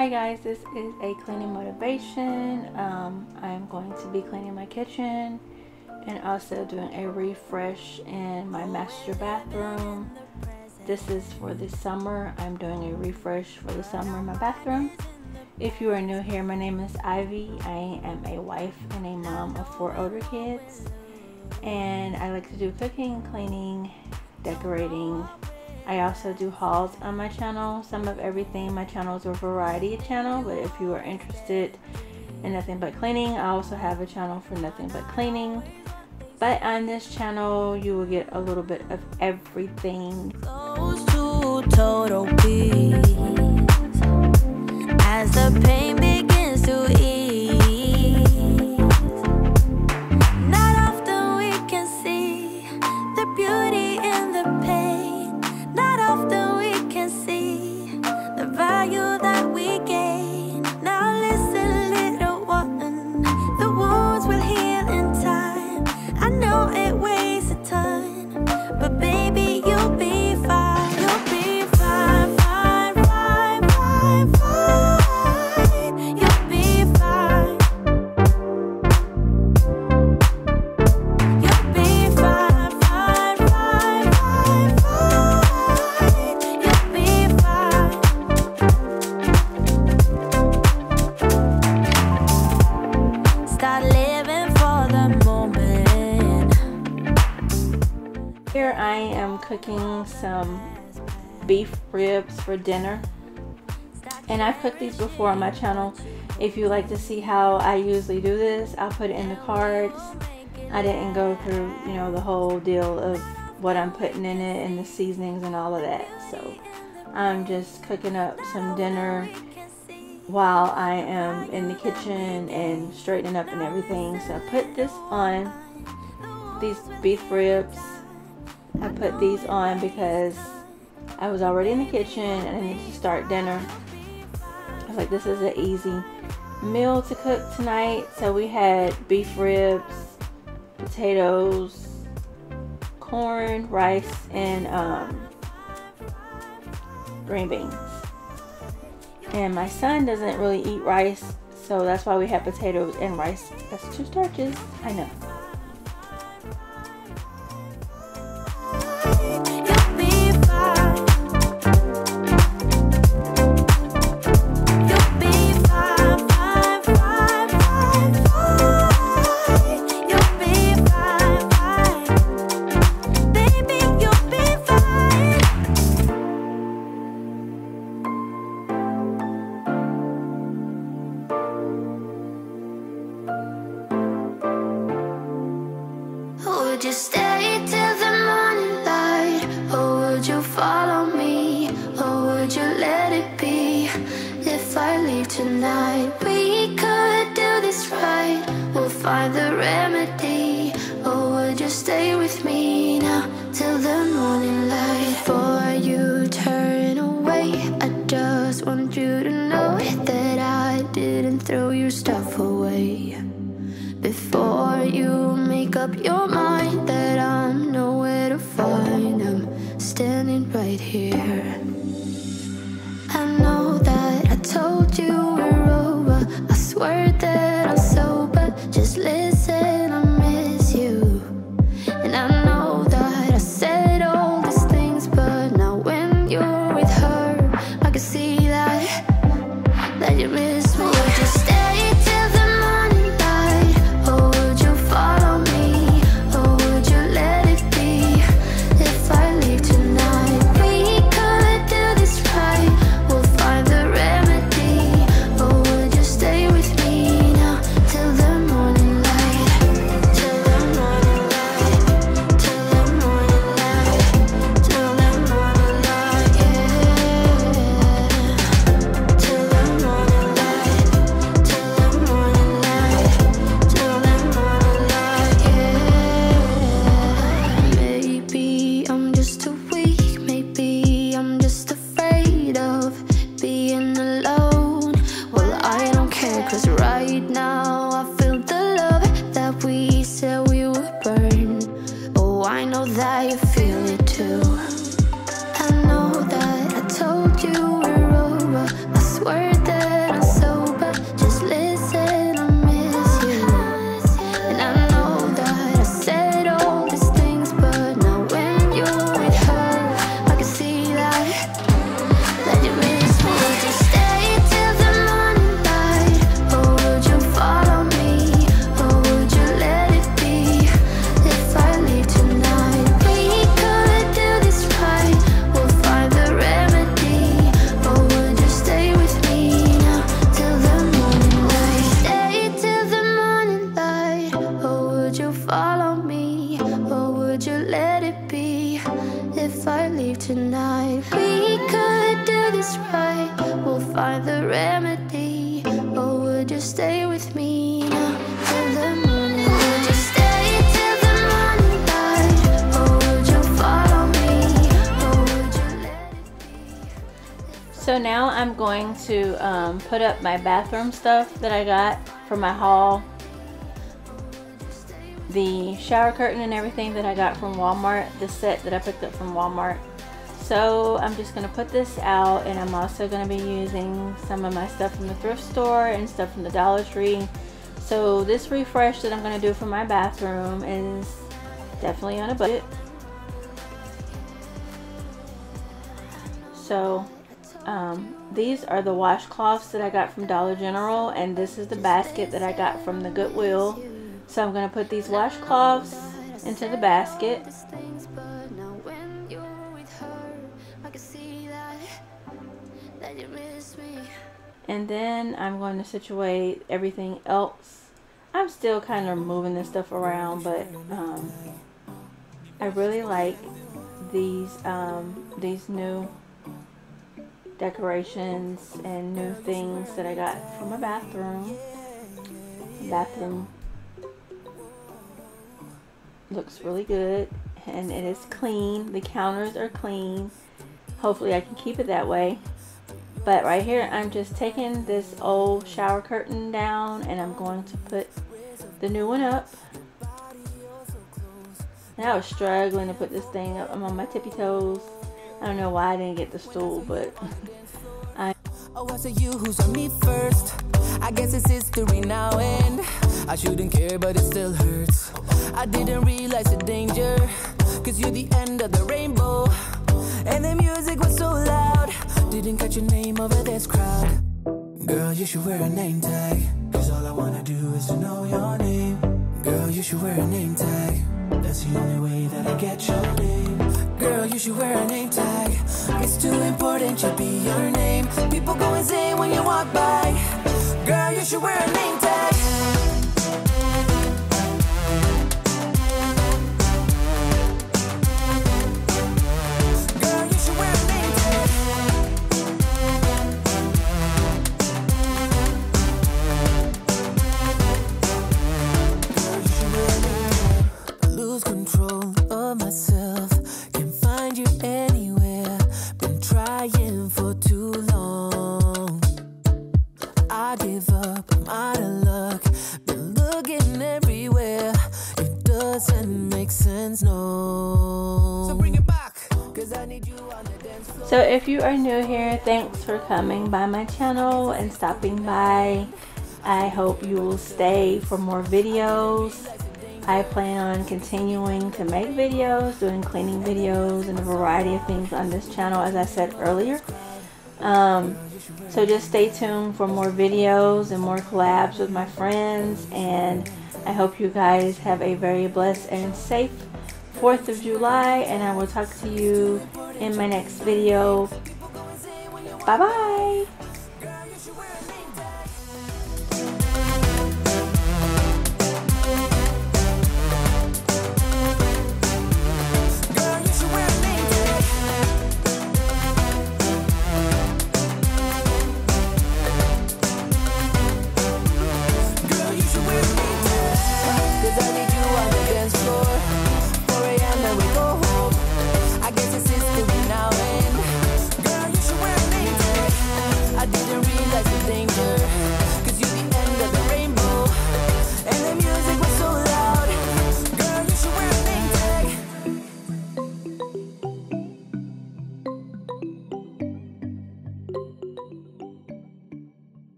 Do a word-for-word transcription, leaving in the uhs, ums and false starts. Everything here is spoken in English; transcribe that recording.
Hi guys, this is a cleaning motivation. Um, I'm going to be cleaning my kitchen and also doing a refresh in my master bathroom. This is for the summer. I'm doing a refresh for the summer in my bathroom. If you are new here, my name is Ivy. I am a wife and a mom of four older kids. And I like to do cooking, cleaning, decorating. I also do hauls on my channel, some of everything. My channel is a variety channel, but if you are interested in nothing but cleaning, I also have a channel for nothing but cleaning. But on this channel, you will get a little bit of everything. Close to total peace as the pain begins to ease. Here I am cooking some beef ribs for dinner, and I've cooked these before on my channel. If you like to see how I usually do this, I'll put it in the cards. I didn't go through, you know, the whole deal of what I'm putting in it and the seasonings and all of that. So I'm just cooking up some dinner while I am in the kitchen and straightening up and everything. So I put this on, these beef ribs. I put these on because I was already in the kitchen and I needed to start dinner. I was like, this is an easy meal to cook tonight. So we had beef ribs, potatoes, corn, rice, and um, green beans. And my son doesn't really eat rice, so that's why we had potatoes and rice. That's two starches, I know. Would you stay till the morning light, or would you follow me, or would you let it be? If I leave tonight, we could do this right, we'll find the remedy. Or would you stay with me now till the morning light? Before you turn away, I just want you to know that I didn't throw your stuff away. Before you make up your mind that I'm nowhere to find, I'm standing right here. I know that I told you we're over, I swear that I'm sober, just listen, I miss you. And I know that I said all these things, but now when you're with her, I can see that, that you miss me. Would you stay till the morning light? Follow me, or would you let it be? If I leave tonight, we could do this right, we'll find the remedy. Or would you stay with me now till the morning light? Till the morning light, till the morning light, till the morning light, yeah. Till the morning light, till the morning light, till the morning. I know that I told you we're over, I swear that it be if I leave tonight? We could do this right, we'll find the remedy. Or would you stay with me now till the morning light? Would you stay till the morning light? Or would you follow me? Or would you let it be? So now I'm going to um, put up my bathroom stuff that I got from my haul. The shower curtain and everything that I got from Walmart, the set that I picked up from Walmart. So I'm just going to put this out, and I'm also going to be using some of my stuff from the thrift store and stuff from the Dollar Tree. So this refresh that I'm going to do for my bathroom is definitely on a budget. So um, these are the washcloths that I got from Dollar General, and this is the basket that I got from the Goodwill. So I'm going to put these washcloths into the basket. And then I'm going to situate everything else. I'm still kind of moving this stuff around, but um, I really like these, um, these new decorations and new things that I got for my bathroom. Bathroom. Looks really good, and it is clean. The counters are clean. Hopefully I can keep it that way. But right here I'm just taking this old shower curtain down, and I'm going to put the new one up. And I was struggling to put this thing up. I'm on my tippy toes. I don't know why I didn't get the stool, but I oh, I said you who's on me first. I guess it's history now, and I shouldn't care, but it still hurts. I didn't realize the danger, cause you're the end of the rainbow. And the music was so loud, didn't catch your name over this crowd. Girl, you should wear a name tag, cause all I wanna do is to know your name. Girl, you should wear a name tag, that's the only way that I get your name. Girl, you should wear a name tag, it's too important to be your name. People go insane when you walk by. Girl, you should wear a name tag. So if you are new here, thanks for coming by my channel and stopping by. I hope you will stay for more videos. I plan on continuing to make videos, doing cleaning videos and a variety of things on this channel, as I said earlier. Um, so just stay tuned for more videos and more collabs with my friends, and I hope you guys have a very blessed and safe fourth of July, and I will talk to you in my next video. Bye bye.